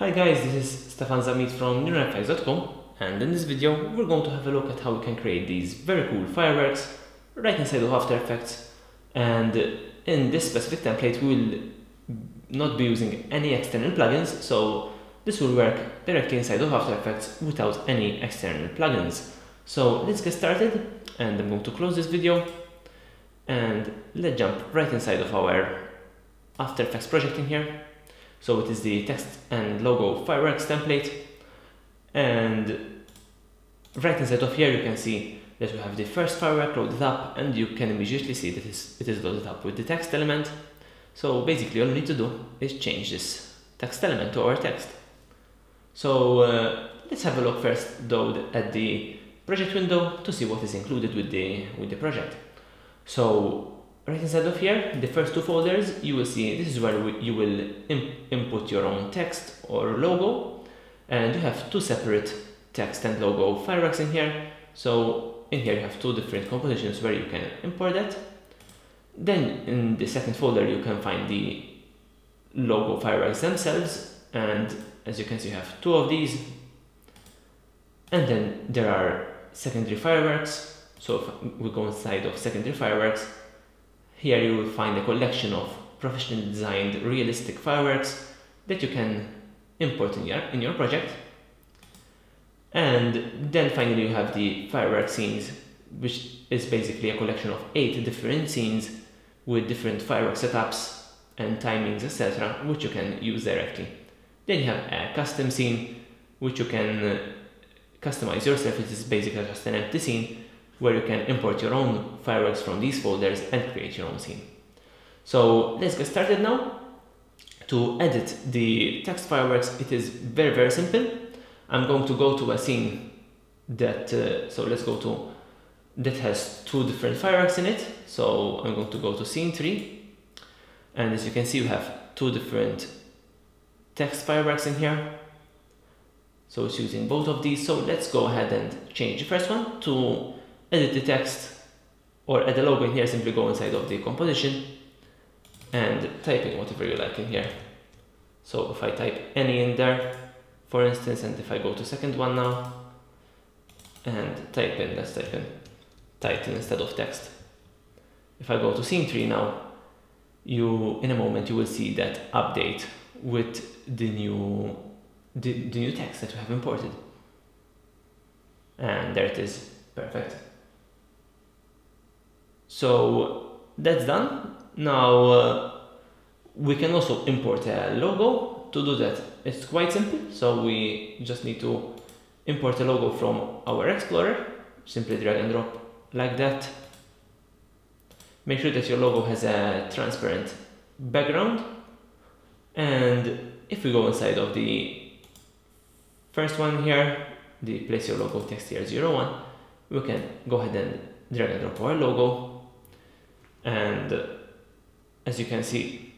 Hi guys, this is Stefan Zamit from NeuronFX.com, and in this video we're going to have a look at how we can create these very cool fireworks right inside of After Effects. And in this specific template we will not be using any external plugins, so this will work directly inside of After Effects without any external plugins. So let's get started, and I'm going to close this video and let's jump right inside of our After Effects project in here. So it is the text and logo fireworks template, and right inside of here you can see that we have the first firework loaded up, and you can immediately see that it is loaded up with the text element. So basically all we need to do is change this text element to our text. So let's have a look first though at the project window to see what is included with the project. So right inside of here, the first two folders, you will see this is where you will input your own text or logo, and you have two separate text and logo fireworks in here. So in here you have two different compositions where you can import that. Then in the second folder you can find the logo fireworks themselves, and as you can see you have two of these, and then there are secondary fireworks. So if we go inside of secondary fireworks, here you will find a collection of professionally designed realistic fireworks that you can import in your project. And then finally you have the firework scenes, which is basically a collection of 8 different scenes with different firework setups and timings, etc., which you can use directly. Then you have a custom scene, which you can customize yourself. It is basically just an empty scene where you can import your own fireworks from these folders and create your own scene. So let's get started now. To edit the text fireworks, it is very, very simple. I'm going to go to a scene that, so let's go to, that has two different fireworks in it. So I'm going to go to scene 3. And as you can see, we have two different text fireworks in here. So it's using both of these. So let's go ahead and change the first one to edit the text, or add a logo in here. Simply go inside of the composition and type in whatever you like in here. So if I type any in there, for instance, and if I go to second one now and type in, let's type in title instead of text. If I go to scene 3 now, in a moment you will see that update with the new text that we have imported. And there it is. Perfect. So that's done. Now we can also import a logo. To do that, it's quite simple. So we just need to import a logo from our Explorer. Simply drag and drop like that. Make sure that your logo has a transparent background. And if we go inside of the first one here, the place your logo text here 01. We can go ahead and drag and drop our logo, and as you can see,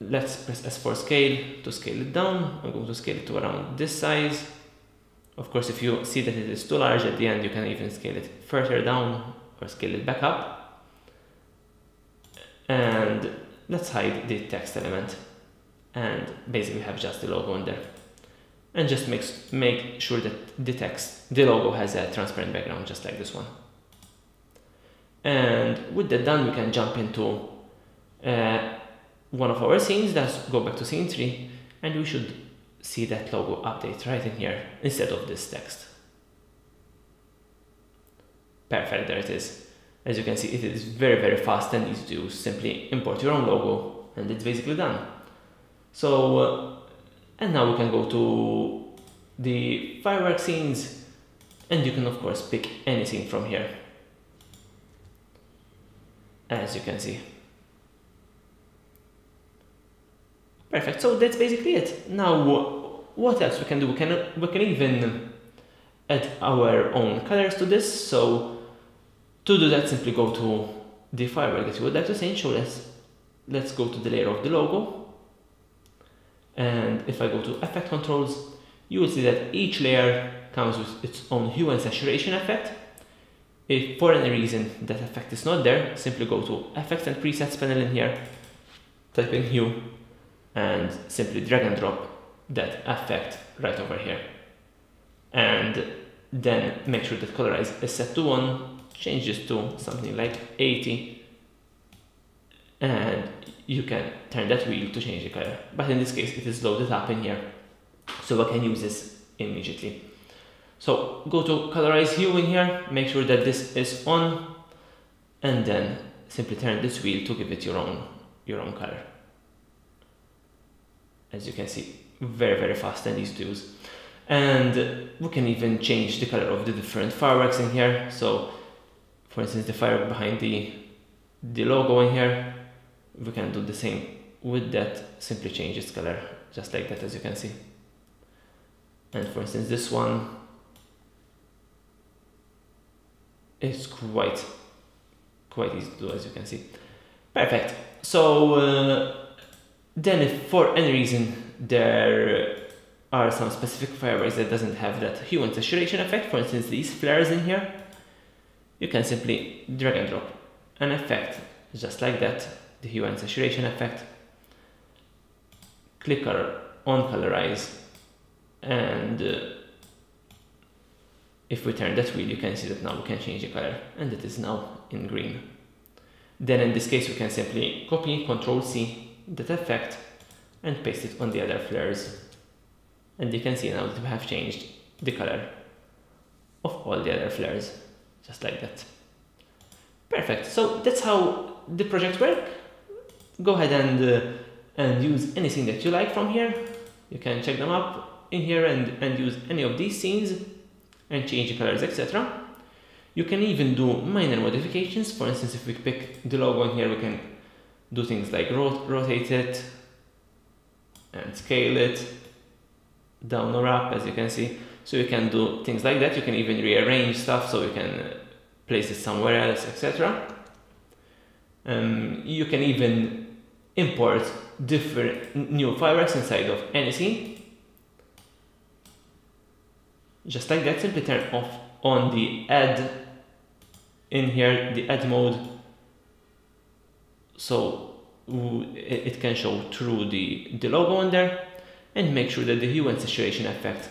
let's press S for scale to scale it down. I'm going to scale it to around this size. Of course, if you see that it is too large at the end, you can even scale it further down or scale it back up. And let's hide the text element, and basically have just the logo in there. And just make sure that the logo has a transparent background, just like this one. And with that done, we can jump into one of our scenes. Let's go back to scene 3, and we should see that logo update right in here instead of this text. Perfect, there it is. As you can see, it is very, very fast and easy to use. Simply import your own logo, and it's basically done. So and now we can go to the firework scenes, and you can of course pick any scene from here, as you can see. Perfect, so that's basically it. Now what else we can do? We can even add our own colors to this. So to do that, simply go to the firework that you would like to change. So let's go to the layer of the logo. And if I go to effect controls, you will see that each layer comes with its own hue and saturation effect. If for any reason that effect is not there, simply go to effects and presets panel in here, type in hue, and simply drag and drop that effect right over here. And then make sure that colorize is set to 1, change this to something like 80, and you can turn that wheel to change the color. But in this case, it is loaded up in here, so I can use this immediately. So go to colorize hue in here, make sure that this is on, and then simply turn this wheel to give it your own color. As you can see, very fast and easy to use. And we can even change the color of the different fireworks in here. So for instance, the firework behind the logo in here, we can do the same with that, simply change its color just like that, as you can see. And for instance, this one is quite easy to do, as you can see. Perfect. So then if for any reason there are some specific fireworks that doesn't have that hue and saturation effect, for instance these flares in here, you can simply drag and drop an effect just like that, the hue and saturation effect, click on colorize, and if we turn that wheel, you can see that now we can change the color, and it is now in green. Then in this case, we can simply copy, Ctrl+C, that effect, and paste it on the other flares. And you can see now that we have changed the color of all the other flares, just like that. Perfect. So that's how the project works. Go ahead and use anything that you like from here. You can check them up in here and use any of these scenes and change the colors, etc. You can even do minor modifications. For instance, if we pick the logo in here, we can do things like rotate it and scale it down or up, as you can see. So you can do things like that. You can even rearrange stuff, so you can place it somewhere else, etc. You can even import different new fireworks inside of any scene. Just like that, simply turn off on the add in here, the add mode, so it can show through the logo on there, and make sure that the hue and saturation effect,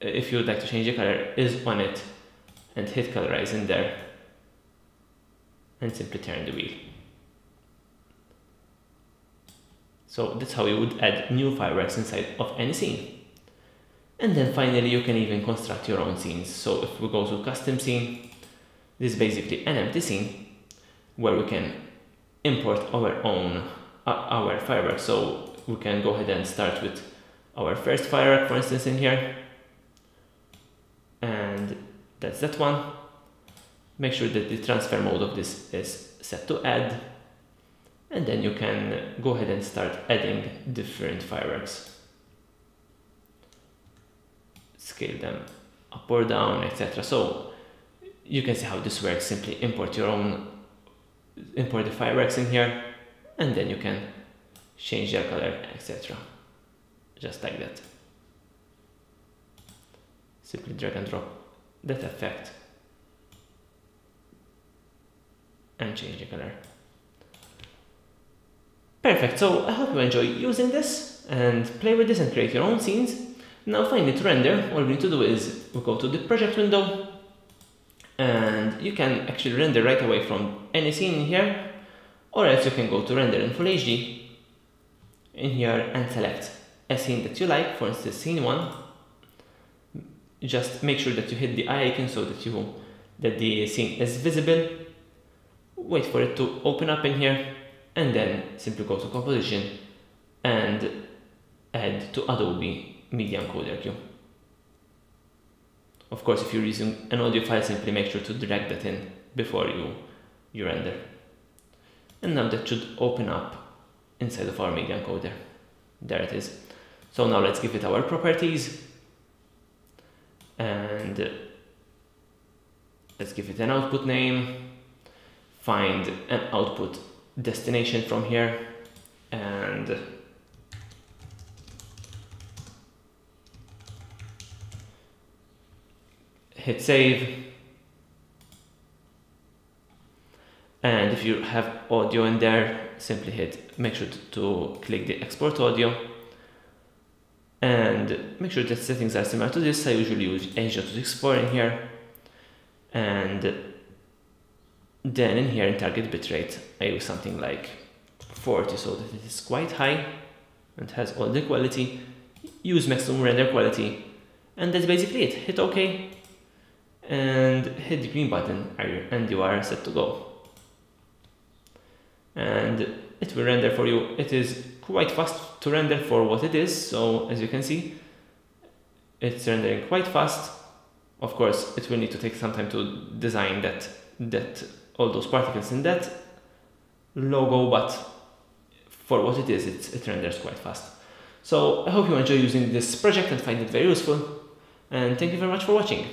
if you would like to change the color, is on it, and hit colorize in there and simply turn the wheel. So that's how you would add new fireworks inside of any scene. And then finally, you can even construct your own scenes. So if we go to custom scene, this is basically an empty scene where we can import our own our fireworks. So we can go ahead and start with our first firework, for instance, in here, and that's that one. Make sure that the transfer mode of this is set to add, and then you can go ahead and start adding different fireworks. Scale them up or down, etc. So you can see how this works. Simply import the fireworks in here, and then you can change their color, etc. Just like that. Simply drag and drop that effect and change the color. Perfect. So I hope you enjoy using this and play with this and create your own scenes. Now finally, to render, all we need to do is we go to the project window, and you can actually render right away from any scene in here, or else you can go to render in Full HD in here and select a scene that you like, for instance scene 1. Just make sure that you hit the eye icon so that the scene is visible. Wait for it to open up in here, and then simply go to composition and add to Adobe media encoder queue. Of course, if you're using an audio file, simply make sure to drag that in before you render. And now that should open up inside of our media encoder. There it is. So now let's give it our properties, and let's give it an output name, find an output destination from here, and hit save. And if you have audio in there, simply make sure to click the export audio, and make sure that settings are similar to this. I usually use H.264 in here, and then in here in target bitrate I use something like 40 so that it is quite high and has all the quality. Use maximum render quality, and that's basically it. Hit OK and hit the green button and you are set to go, and it will render for you. It is quite fast to render for what it is, so as you can see it's rendering quite fast. Of course it will need to take some time to design that all those particles in that logo, but for what it is it renders quite fast. So I hope you enjoy using this project and find it very useful, and thank you very much for watching.